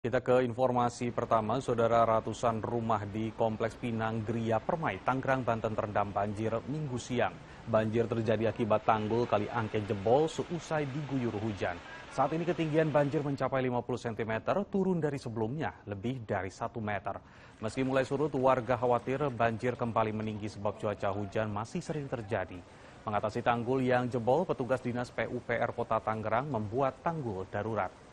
Kita ke informasi pertama, saudara, ratusan rumah di Kompleks Pinang Griya Permai, Tangerang, Banten terendam banjir Minggu siang. Banjir terjadi akibat tanggul Kali Angke jebol seusai diguyur hujan. Saat ini ketinggian banjir mencapai 50 cm, turun dari sebelumnya lebih dari 1 meter. Meski mulai surut, warga khawatir banjir kembali meninggi sebab cuaca hujan masih sering terjadi. Mengatasi tanggul yang jebol, petugas Dinas PUPR Kota Tangerang membuat tanggul darurat.